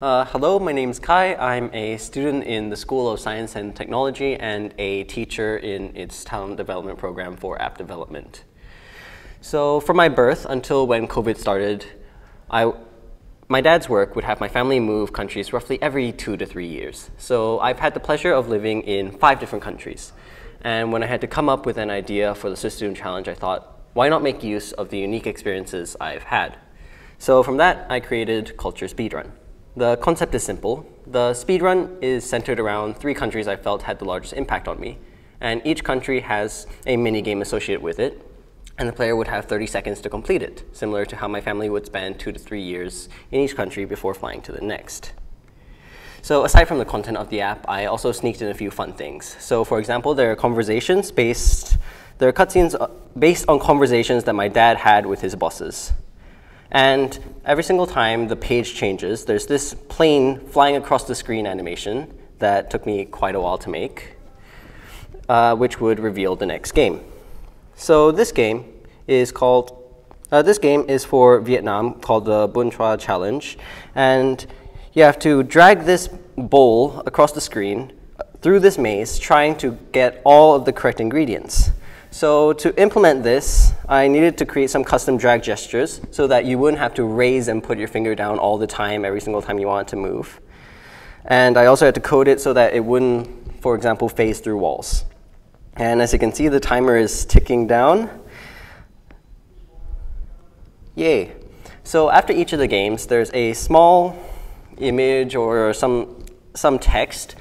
Hello, my name is Kai. I'm a student in the School of Science and Technology and a teacher in its talent development program for app development. So from my birth until when COVID started, my dad's work would have my family move countries roughly every 2 to 3 years. So I've had the pleasure of living in 5 different countries. And when I had to come up with an idea for the Swift Student Challenge, I thought, why not make use of the unique experiences I've had? So from that, I created Culture Speedrun. The concept is simple. The speedrun is centered around 3 countries I felt had the largest impact on me, and each country has a mini game associated with it, and the player would have 30 seconds to complete it, similar to how my family would spend 2 to 3 years in each country before flying to the next. So aside from the content of the app, I also sneaked in a few fun things. So for example, there are cutscenes based on conversations that my dad had with his bosses. And every single time the page changes, there's this plane flying across the screen animation that took me quite a while to make, which would reveal the next game. So this game is for Vietnam, called the Bun Cha Challenge. And you have to drag this bowl across the screen through this maze, trying to get all of the correct ingredients. So to implement this, I needed to create some custom drag gestures so that you wouldn't have to raise and put your finger down all the time, every single time you wanted to move. And I also had to code it so that it wouldn't, for example, phase through walls. And as you can see, the timer is ticking down. Yay. So after each of the games, there's a small image or some text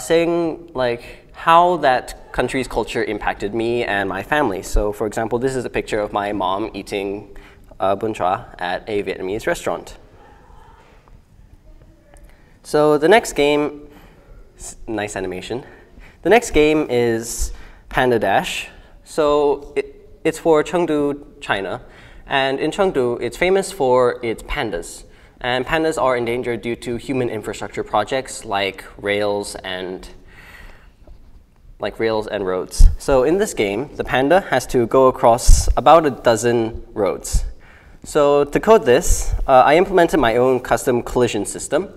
saying like how that country's culture impacted me and my family. So for example, this is a picture of my mom eating bun cha at a Vietnamese restaurant. So the next game, nice animation. The next game is Panda Dash. So it's for Chengdu, China. And in Chengdu, it's famous for its pandas. And pandas are endangered due to human infrastructure projects like rails and roads. So in this game, the panda has to go across about a dozen roads. So to code this, I implemented my own custom collision system,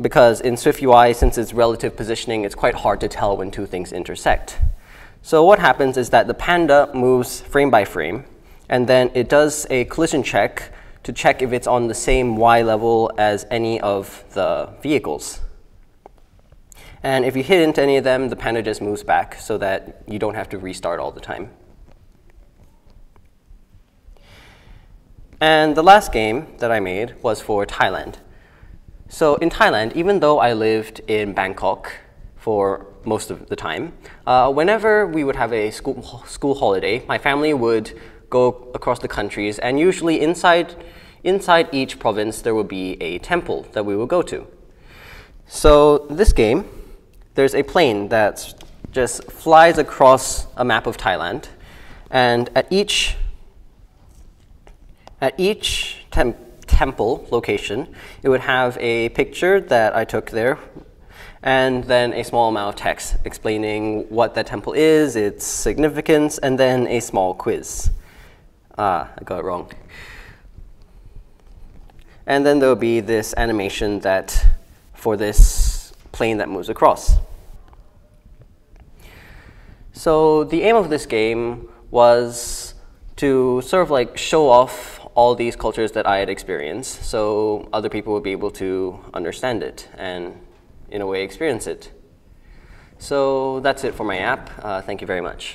because in SwiftUI, since it's relative positioning, it's quite hard to tell when 2 things intersect. So what happens is that the panda moves frame by frame, and then it does a collision check to check if it's on the same Y level as any of the vehicles. And if you hit into any of them, the panda just moves back so that you don't have to restart all the time. And the last game that I made was for Thailand. So in Thailand, even though I lived in Bangkok for most of the time, whenever we would have a school holiday, my family would go across the countries, and usually inside each province there would be a temple that we would go to. So this game, there's a plane that just flies across a map of Thailand, and at each temple location, it would have a picture that I took there, and then a small amount of text explaining what that temple is, its significance, and then a small quiz. I got it wrong. And then there'll be this animation that for this plane that moves across. So the aim of this game was to sort of like show off all these cultures that I had experienced, so other people would be able to understand it and in a way experience it. So that's it for my app. Thank you very much.